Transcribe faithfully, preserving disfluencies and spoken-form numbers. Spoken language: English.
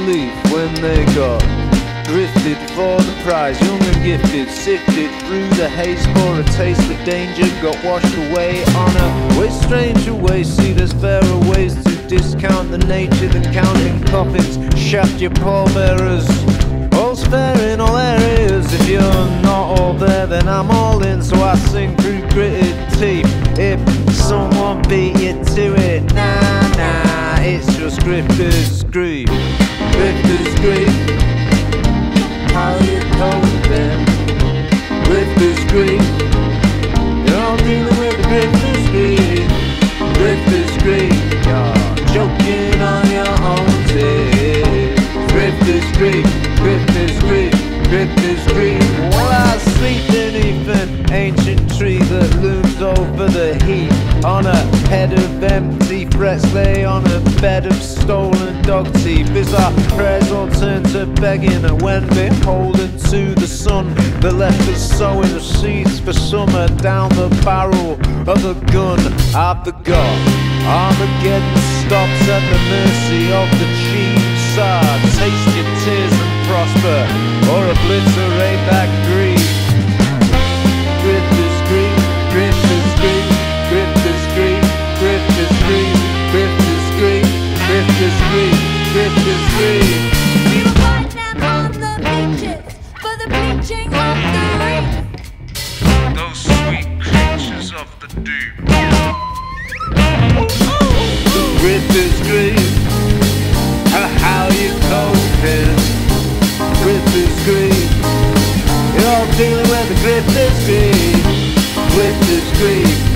relief when they got grifted for the prize. Young and gifted, sifted through the haze for a taste of danger, got washed away on a way stranger way. See, there's fairer ways to discount the nature than counting coffins. Shaft your pallbearers, all's fair in all areas. If you're not all there, then I'm all in, so I sing through gritted teeth. If someone beat you to it, nah, nah, it's just Grifter's Grief. Grifter's Grief, how you coping? Grifter's Grief, you're all dealing with the Grifter's Grief. Grifter's Grief, you're joking on your own teeth. Grifter's Grief, Grifter's Grief, Grifter's Grief. While I sleep beneath an ancient tree that looms over the heath, on a head of empty threats lay on a bed of stolen dog teeth. As our prayers all turn to begging, and when beholden to the sun that left us sowing the seeds for summer down the barrel of a gun. I forgot Armageddon stops at the mercy of the chief sard. Taste your tears and prosper, or obliterate that grief. Grifter's Grief, Grifter's Grief, Grifter's Grief, Grifter's Grief, Grifter's Grief, Grifter's Grief, Grifter's Grief. We will fight them on the beaches for the bleaching of the reef. Those sweet creatures of the deep. Grifter's Grief, how you coping? Grifter's Grief, you're all dealing with the Grifter's Grief. Grifter's Grief.